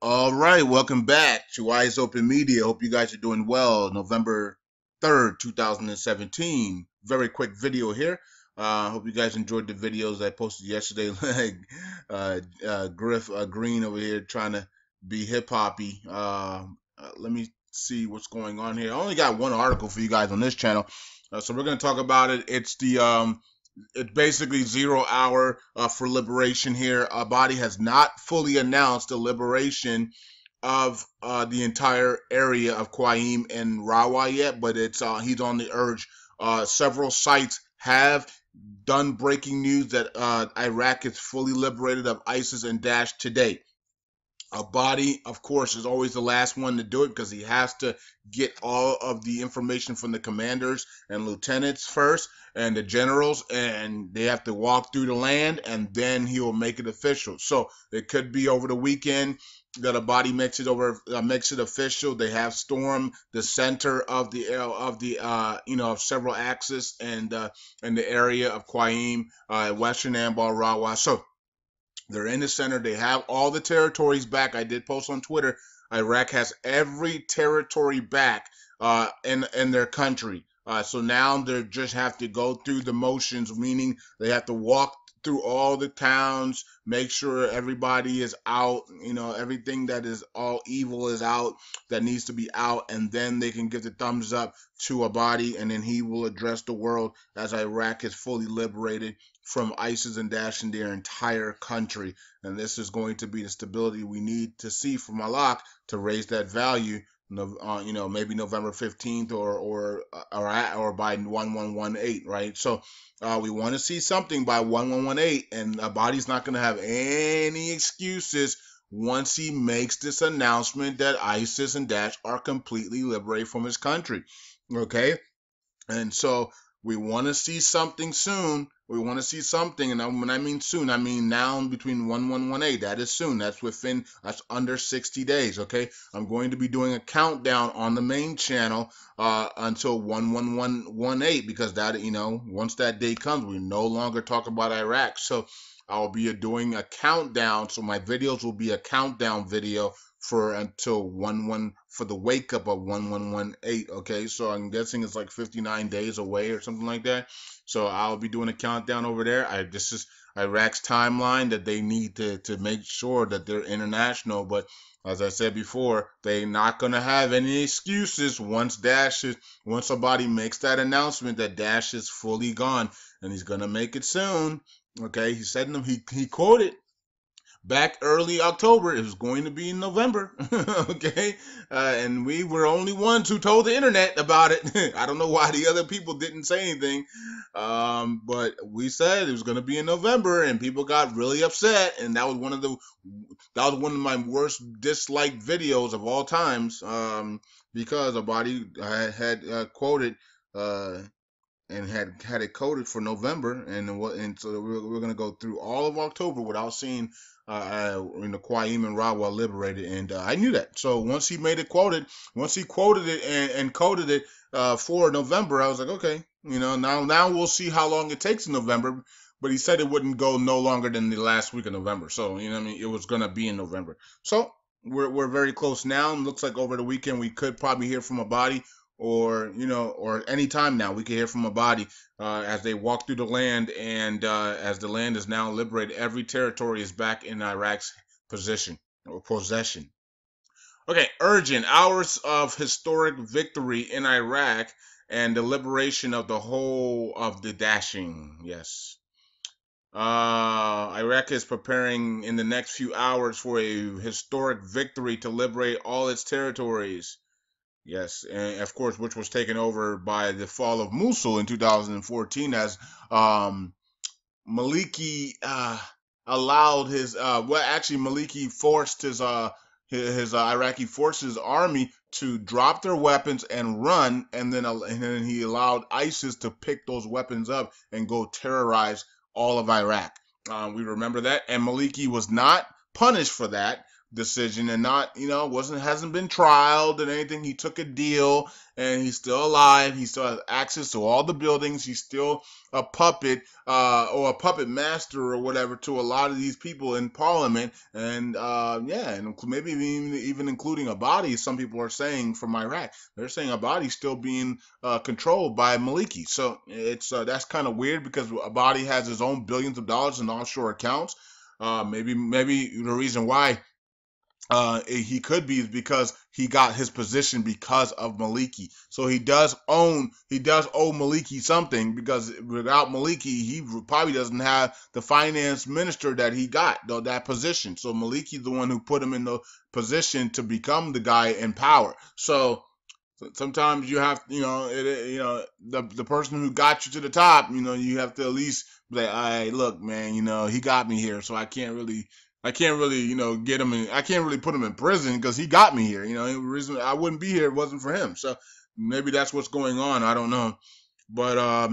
All right, welcome back to EYES Open Media. Hope you guys are doing well. November 3rd, 2017. Very quick video here. Hope you guys enjoyed the videos I posted yesterday. Like Griff Green over here trying to be hip-hoppy. Let me see what's going on here. I only got one article for you guys on this channel, so we're going to talk about it. It's the it's basically 0 hour for liberation here. Abadi has not fully announced the liberation of the entire area of Qaim and Rawah yet, but it's he's on the urge. Several sites have done breaking news that Iraq is fully liberated of ISIS and Daesh today. Abadi, of course, is always the last one to do it because he has to get all of the information from the commanders and lieutenants first and the generals, and they have to walk through the land, and then he will make it official. So it could be over the weekend that Abadi makes it official. They have stormed the center of the of several axes and the area of Qaim, Western Anbar, Rawah. So they're in the center. They have all the territories back. I did post on Twitter. Iraq has every territory back in their country. So now they just have to go through the motions, meaning they have to walk through all the towns, make sure everybody is out, you know, everything that is all evil is out, that needs to be out, and then they can give the thumbs up to Abadi, and then he will address the world as Iraq is fully liberated from ISIS and Daesh in their entire country. And this is going to be the stability we need to see from Malak to raise that value, you know, maybe November 15th or by 1118, right? So we want to see something by 1118, and Abadi's not going to have any excuses once he makes this announcement that ISIS and Daesh are completely liberated from his country, okay? And so we want to see something soon. We want to see something, and when I mean soon, I mean now between 1118. That is soon. That's within, that's under 60 days, okay? I'm going to be doing a countdown on the main channel until 11118, because that, you know, once that day comes, we no longer talk about Iraq. So I'll be doing a countdown. So my videos will be a countdown video for until for the wake up of 1118, okay? So I'm guessing it's like 59 days away or something like that. So I'll be doing a countdown over there. This is Iraq's timeline that they need to make sure that they're international. But as I said before, they're not gonna have any excuses once once somebody makes that announcement that Daesh is fully gone, and he's gonna make it soon. Okay, he said he quoted back early October, it was going to be in November, okay? And we were only ones who told the internet about it. I don't know why the other people didn't say anything, but we said it was going to be in November, and people got really upset, and that was one of my worst disliked videos of all times, because Abadi had quoted and had it coded for November, and so we're going to go through all of October without seeing Qaim and Rawah liberated, and I knew that. So once he made it quoted, once he quoted it and coded it for November, I was like, okay, you know, now we'll see how long it takes in November. But he said it wouldn't go no longer than the last week of November. So, you know what I mean, it was gonna be in November. So we're very close now, and looks like over the weekend we could probably hear from Abadi, or, you know, or any time now we can hear from Abadi as they walk through the land, and as the land is now liberated, every territory is back in Iraq's possession. Okay, urgent hours of historic victory in Iraq and the liberation of the whole of the Dashing. Yes. Iraq is preparing in the next few hours for a historic victory to liberate all its territories. Yes, and of course, which was taken over by the fall of Mosul in 2014, as Maliki allowed his Maliki forced his Iraqi forces army to drop their weapons and run, and then he allowed ISIS to pick those weapons up and go terrorize all of Iraq. We remember that, and Maliki was not punished for that. decision and not, you know, hasn't been trialed and anything. He took a deal and he's still alive. He still has access to all the buildings. He's still a puppet or a puppet master or whatever to a lot of these people in parliament. And yeah, and maybe even including Abadi, some people are saying from Iraq, they're saying Abadi's still being controlled by Maliki. So it's that's kind of weird because Abadi has his own billions of dollars in offshore accounts. Maybe the reason why he could be is because he got his position because of Maliki. So he does owe Maliki something, because without Maliki, he probably doesn't have the finance minister that he got, though, that position. So Maliki's the one who put him in the position to become the guy in power. So sometimes you have, the person who got you to the top, you have to at least be like, all right, look, man, he got me here, so I can't really, get him in. I can't really put him in prison because he got me here. The reason I wouldn't be here, it wasn't for him. So maybe that's what's going on. I don't know. But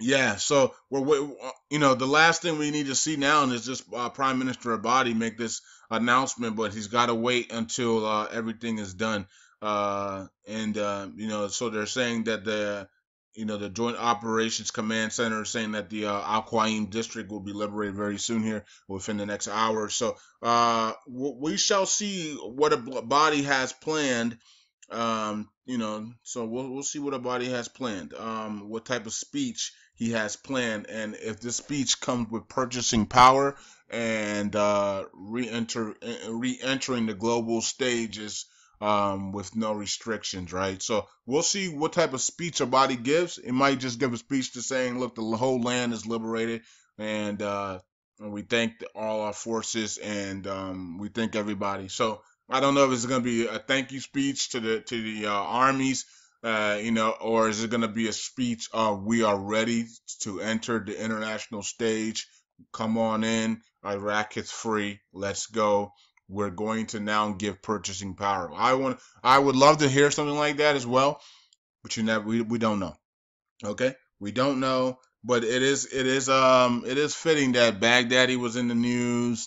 yeah. So the last thing we need to see now is just Prime Minister Abadi make this announcement. But he's got to wait until everything is done. So they're saying that the Joint Operations Command Center is saying that the Al-Qaim district will be liberated very soon here within the next hour. So we shall see what Abadi has planned. So we'll see what Abadi has planned, what type of speech he has planned, and if this speech comes with purchasing power and re-entering the global stages with no restrictions, right? So we'll see what type of speech Abadi gives. It might just give a speech to saying, look, the whole land is liberated, and we thank all our forces, and we thank everybody. So I don't know if it's going to be a thank you speech to the armies, or is it going to be a speech of we are ready to enter the international stage. Come on in. Iraq is free. Let's go. We're going to now give purchasing power. I would love to hear something like that as well, but we don't know. Okay, we don't know, but it is fitting that Baghdadi was in the news.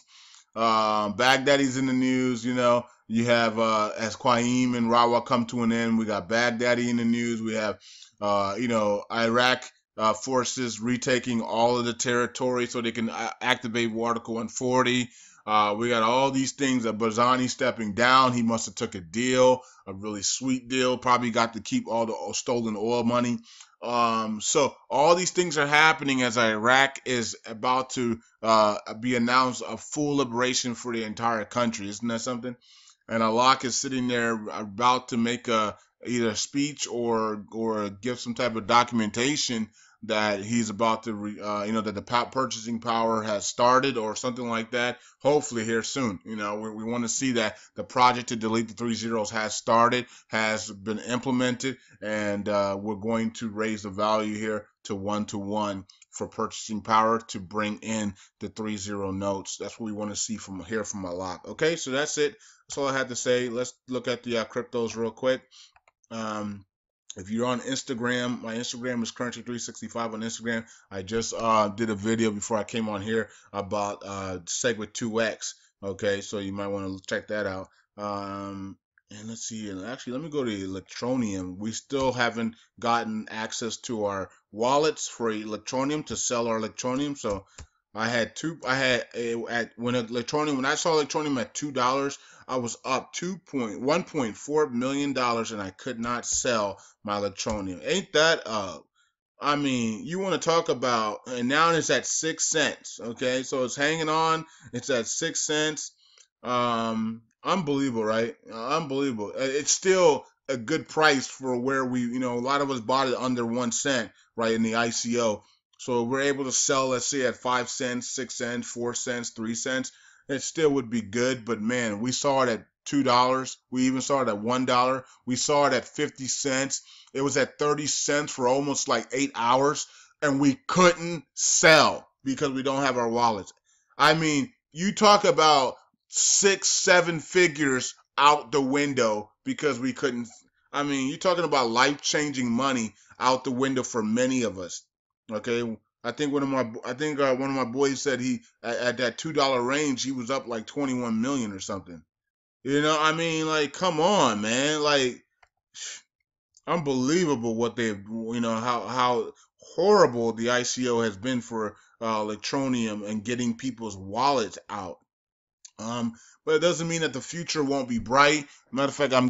Baghdadi's in the news. You have as Qaim and Rawah come to an end, we got Baghdadi in the news. We have Iraq forces retaking all of the territory so they can activate Article 140. We got all these things that Barzani stepping down. He must have took a deal, a really sweet deal. Probably got to keep all the stolen oil money. So all these things are happening as Iraq is about to be announced a full liberation for the entire country. Isn't that something? And Alak is sitting there about to make either a speech or give some type of documentation that he's about to, that the purchasing power has started or something like that, hopefully here soon. We want to see that the project to delete the 3 zeros has started, has been implemented, and we're going to raise the value here to 1-to-1 for purchasing power to bring in the 3-0 notes. That's what we want to see from Alak. Okay, so that's it. That's all I had to say. Let's look at the cryptos real quick. If you're on Instagram, my Instagram is currency365 on Instagram. I just did a video before I came on here about Segwit2x. Okay, so you might want to check that out. And let's see. And actually, let me go to Electroneum. We still haven't gotten access to our wallets for Electroneum to sell our Electroneum. So I had when I saw Electroneum at $2, I was up $1.4 million, and I could not sell my Electroneum. Ain't that I mean, you want to talk about, and now it's at 6 cents. Okay, so it's hanging on. It's at 6 cents. Unbelievable, right? Unbelievable. It's still a good price for where we, a lot of us bought it under 1 cent, right, in the ICO. So we're able to sell, let's say, at 5 cents, 6 cents, 4 cents, 3 cents. It still would be good, but man, we saw it at $2. We even saw it at $1. We saw it at 50 cents. It was at 30 cents for almost like 8 hours, and we couldn't sell because we don't have our wallets. I mean, you talk about 6-7 figures out the window because we couldn't. I mean, you're talking about life-changing money out the window for many of us. Okay, I think one of my boys said he at that $2 range he was up like 21 million or something. You know, I mean, like, come on, man, like, unbelievable what they've, you know, how horrible the ICO has been for Electroneum and getting people's wallets out. But it doesn't mean that the future won't be bright. Matter of fact, I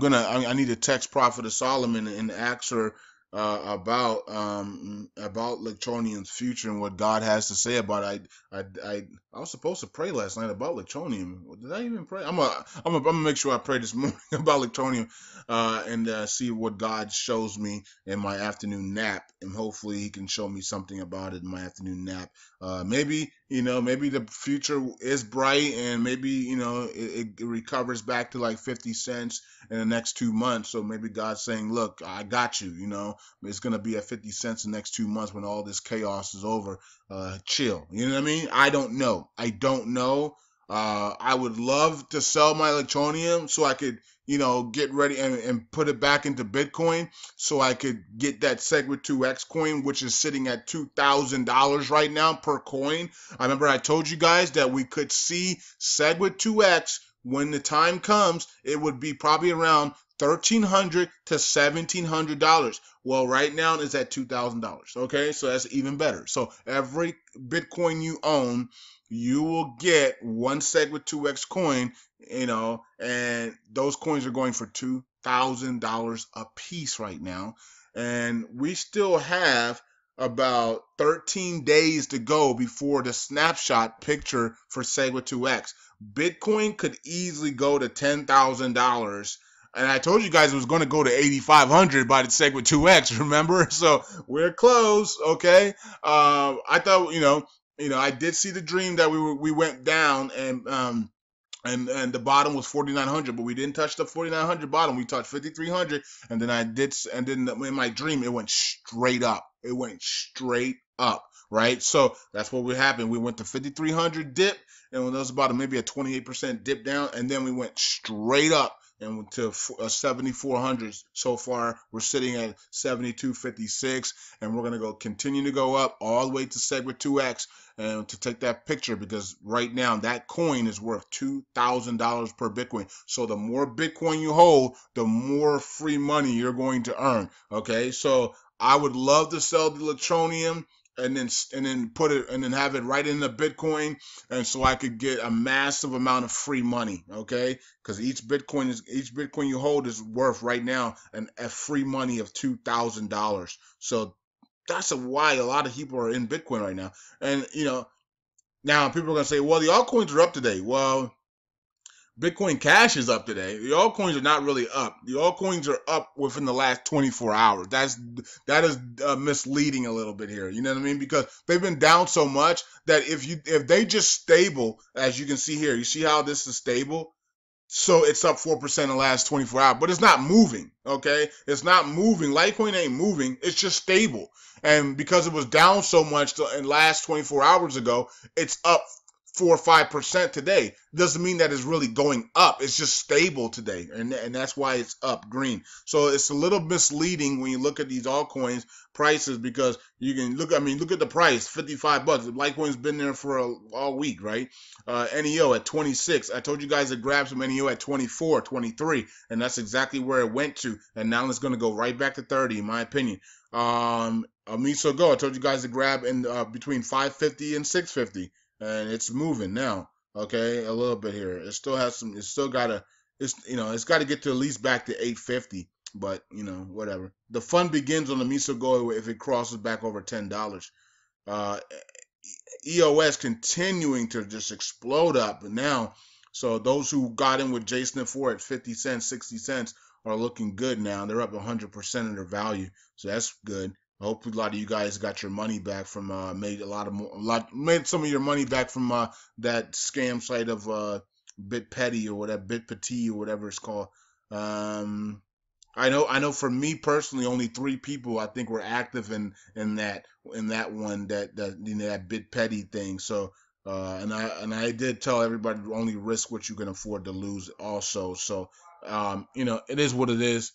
need to text Prophet of Solomon and ask her about Electronium's future and what God has to say about it. I was supposed to pray last night about Electronium. Did I even pray? I'm gonna make sure I pray this morning about Electronium, and see what God shows me in my afternoon nap, and hopefully He can show me something about it in my afternoon nap. Maybe, you know, maybe the future is bright, and maybe, you know, it recovers back to like 50 cents in the next 2 months. So maybe God's saying, "Look, I got you," you know. It's going to be at 50 cents in the next 2 months when all this chaos is over. Chill. You know what I mean? I don't know. I would love to sell my Electroneum so I could, you know, get ready and put it back into Bitcoin so I could get that Segwit2x coin, which is sitting at $2,000 right now per coin. I remember I told you guys that we could see Segwit2x when the time comes. It would be probably around $1,300 to $1,700. Well, right now it's at $2,000. Okay, so that's even better. So every Bitcoin you own, you will get one Segwit2x coin, you know, and those coins are going for $2,000 a piece right now. And we still have about 13 days to go before the snapshot picture for Segwit2x. Bitcoin could easily go to $10,000. And I told you guys it was going to go to 8,500 by the Segwit2x, remember? So we're close, okay? I thought, you know, I did see the dream that we went down and the bottom was 4,900, but we didn't touch the 4,900 bottom. We touched 5,300, and then I did, and then in my dream it went straight up. It went straight up, right? So that's what would happen. We went to 5,300 dip, and when that was about maybe a 28% dip down, and then we went straight up. And to 7,400 so far, we're sitting at 7,256, and we're gonna go continue to go up all the way to Segwit2x and to take that picture, because right now that coin is worth $2,000 per Bitcoin. So the more Bitcoin you hold, the more free money you're going to earn. Okay, so I would love to sell the Electroneum and then put it and then have it right in the Bitcoin, and so I could get a massive amount of free money, okay? Because each Bitcoin you hold is worth right now a free money of $2,000. So that's why a lot of people are in Bitcoin right now. And you know, now people are gonna say, well, the altcoins are up today. Well, Bitcoin Cash is up today. The altcoins are not really up. The altcoins are up within the last 24 hours. That is misleading a little bit here. You know what I mean? Because they've been down so much that if they just stable, as you can see here, you see how this is stable? So it's up 4% in the last 24 hours, but it's not moving, okay? It's not moving. Litecoin ain't moving. It's just stable. And because it was down so much in last 24 hours ago, it's up 4 or 5% today. Doesn't mean that it's really going up. It's just stable today, and that's why it's up green. So it's a little misleading when you look at these altcoins prices, because you can look. I mean, look at the price, $55. Litecoin's been there for all week, right? NEO at 26. I told you guys to grab some NEO at 24, 23, and that's exactly where it went to. And now it's going to go right back to 30, in my opinion. Amiso Go. I told you guys to grab in between 550 and 650. And it's moving now, okay, a little bit here. It still has some. It's got to get to at least back to 850. But you know, whatever. The fun begins on the Miso Go if it crosses back over $10. EOS continuing to just explode up now. So those who got in with JSnip4 at 50 cents, 60 cents are looking good now. They're up 100% of their value, so that's good. I hope a lot of you guys got your money back from made some of your money back from that scam site of BitPetty or whatever, BitPetty or whatever it's called. I know for me personally, only 3 people I think were active in that BitPetty thing. So and I did tell everybody to only risk what you can afford to lose also. So you know, it is what it is.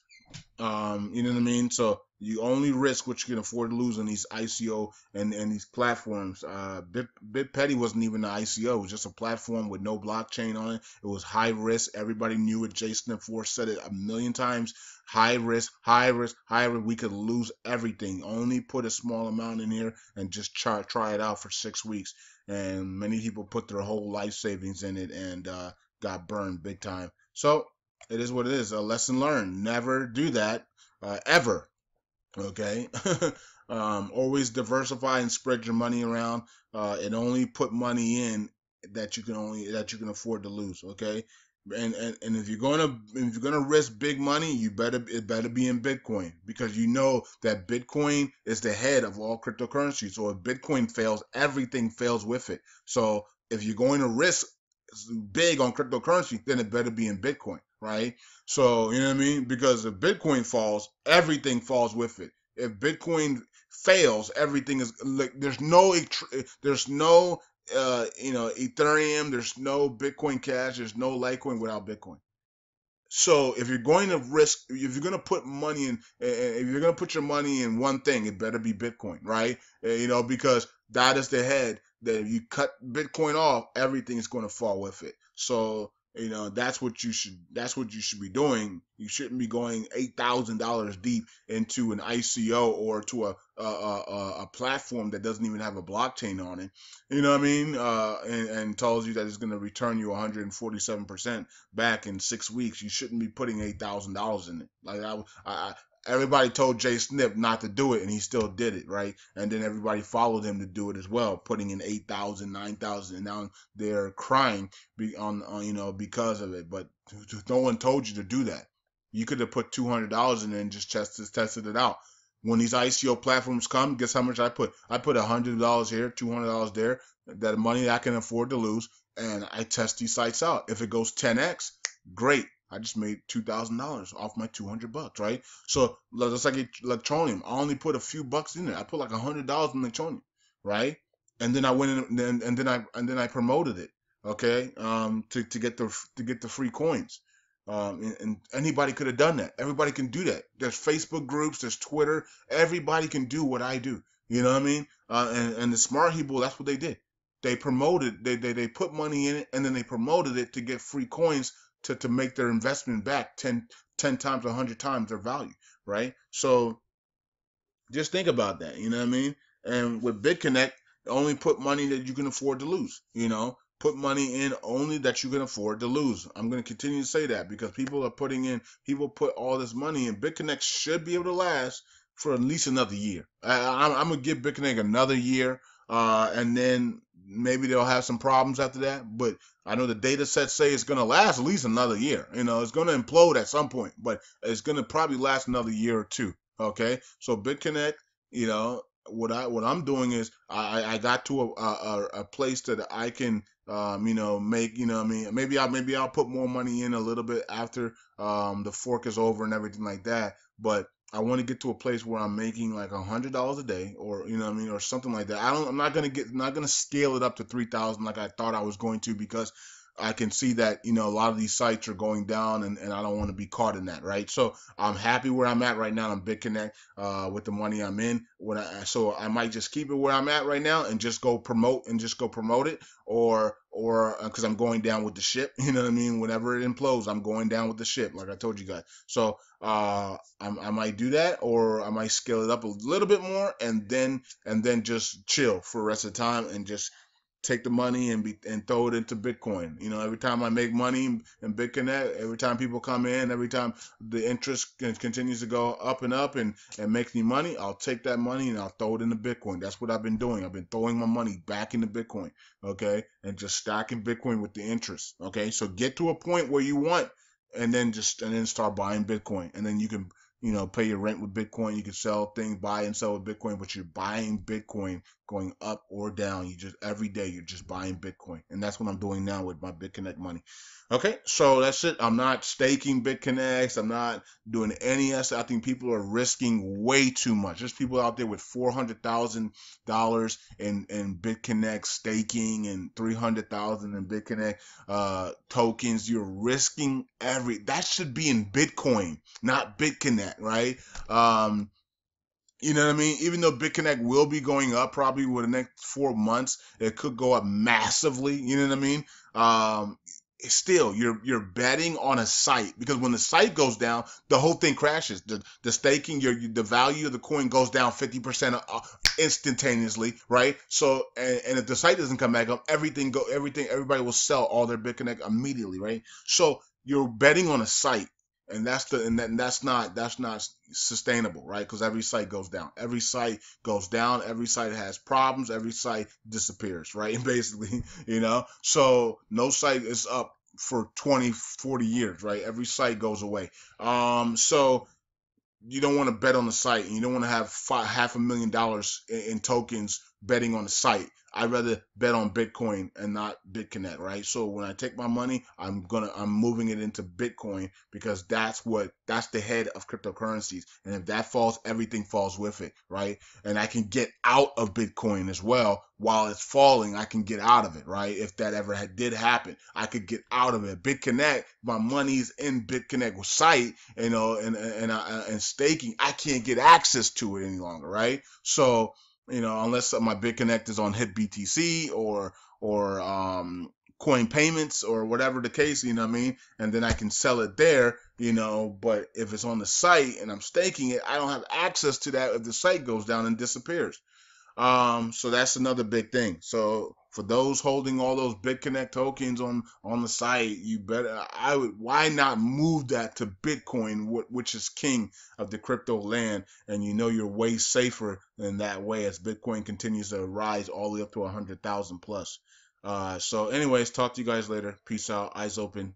You know what I mean? So You only risk what you can afford to lose on these ICO and these platforms. BitPetty wasn't even an ICO. It was just a platform with no blockchain on it. It was high risk. Everybody knew it. JSnip4 said it a million times. High risk, high risk, high risk. We could lose everything. Only put a small amount in here and just try it out for 6 weeks. And many people put their whole life savings in it and got burned big time. So it is what it is. A lesson learned. Never do that ever. Okay. Always diversify and spread your money around, and only put money in that you can afford to lose. Okay. And if you're gonna risk big money, it better be in Bitcoin, because you know that Bitcoin is the head of all cryptocurrencies. So if Bitcoin fails, everything fails with it. So if you're going to risk big on cryptocurrency, then it better be in Bitcoin. Right? So, you know what I mean? Because if Bitcoin falls, everything falls with it. If Bitcoin fails, everything is like, there's no you know, Ethereum, there's no Bitcoin Cash, there's no Litecoin without Bitcoin. So if you're going to risk, if you're going to put money in, if you're going to put your money in one thing, it better be Bitcoin, right? You know, because that is the head, that if you cut Bitcoin off, everything is going to fall with it. So, you know, that's what you should be doing. You shouldn't be going $8,000 deep into an ICO or to a platform that doesn't even have a blockchain on it. You know what I mean? And tells you that it's going to return you 147% back in 6 weeks. You shouldn't be putting $8,000 in it. Like everybody told JSnip not to do it, and he still did it, right? And then everybody followed him to do it as well, putting in 8,000, 9,000, and now they're crying you know, because of it. But no one told you to do that. You could have put $200 in and just tested it out. When these ICO platforms come, guess how much I put? I put $100 here, $200 there, that money that I can afford to lose, and I test these sites out. If it goes 10x, great. I just made $2,000 off my $200, right? So that's like Electroneum. I only put a few bucks in there. I put like $100 in Electroneum, right? And then I went in, and then I promoted it, okay? To get the free coins. And anybody could have done that. Everybody can do that. There's Facebook groups. There's Twitter. Everybody can do what I do. You know what I mean? And the smart people, that's what they did. They promoted. They put money in it, and then they promoted it to get free coins. To make their investment back 10 times, 100 times their value, right? So just think about that, you know what I mean? And with BitConnect, only put money that you can afford to lose, you know? Put money in only that you can afford to lose. I'm going to continue to say that because people put all this money in. BitConnect should be able to last for at least another year. I'm going to give BitConnect another year, and then maybe they'll have some problems after that, but I know the data sets say it's going to last at least another year. You know, it's going to implode at some point, but it's going to probably last another year or two. Okay, so BitConnect, you know, what I'm doing is I got to a place that I can you know, make, you know what I mean, maybe I'll put more money in a little bit after the fork is over and everything like that, but I want to get to a place where I'm making like $100 a day, or you know what I mean, or something like that. I'm not gonna scale it up to 3,000 like I thought I was going to, because I can see that, you know, a lot of these sites are going down, and I don't want to be caught in that, right? So I'm happy where I'm at right now on BitConnect with the money I'm in. So I might just keep it where I'm at right now and just go promote it, or because I'm going down with the ship, you know what I mean? Whenever it implodes, I'm going down with the ship, like I told you guys. So I might do that, or I might scale it up a little bit more, and then just chill for the rest of the time and just take the money and throw it into Bitcoin. You know, every time I make money in BitConnect, every time people come in, every time the interest continues to go up and up and make me money, I'll take that money and I'll throw it into Bitcoin. That's what I've been doing. I've been throwing my money back into Bitcoin, okay, and just stacking Bitcoin with the interest, okay? So get to a point where you want, and then start buying Bitcoin, and then you can, you know, pay your rent with Bitcoin. You can sell things, buy and sell with Bitcoin, but you're buying Bitcoin going up or down. You just, every day, you're just buying Bitcoin. And that's what I'm doing now with my BitConnect money. Okay, so that's it. I'm not staking BitConnects. I'm not doing any of that. I think people are risking way too much. There's people out there with $400,000 in BitConnect staking and $300,000 in BitConnect tokens. You're risking that should be in Bitcoin, not BitConnect, right? You know what I mean? Even though BitConnect will be going up probably over the next 4 months, it could go up massively. You know what I mean? Still, you're betting on a site, because when the site goes down, the whole thing crashes. The staking, the value of the coin goes down 50% instantaneously, right? So, and if the site doesn't come back up, everybody will sell all their BitConnect immediately, right? So you're betting on a site. And that's not sustainable, right? Because every site goes down. Every site goes down. Every site has problems. Every site disappears, right? And basically, you know, so no site is up for 20, 40 years, right? Every site goes away. So you don't want to bet on the site, and you don't want to have $500,000 in tokens betting on the site. I'd rather bet on Bitcoin and not BitConnect, right? So when I take my money, I'm moving it into Bitcoin, because that's the head of cryptocurrencies. And if that falls, everything falls with it, right? And I can get out of Bitcoin as well. While it's falling, I can get out of it, right? If that ever did happen, I could get out of it. BitConnect, my money's in BitConnect site, you know, and staking, I can't get access to it any longer, right? So, you know, unless my BitConnect is on HitBTC or Coin Payments or whatever the case, you know what I mean? And then I can sell it there, you know, but if it's on the site and I'm staking it, I don't have access to that if the site goes down and disappears. So that's another big thing. So for those holding all those BitConnect tokens on the site, you better, why not move that to Bitcoin, which is king of the crypto land, and you know you're way safer in that way as Bitcoin continues to rise all the way up to 100,000 plus. So anyways, talk to you guys later. Peace out. Eyes open.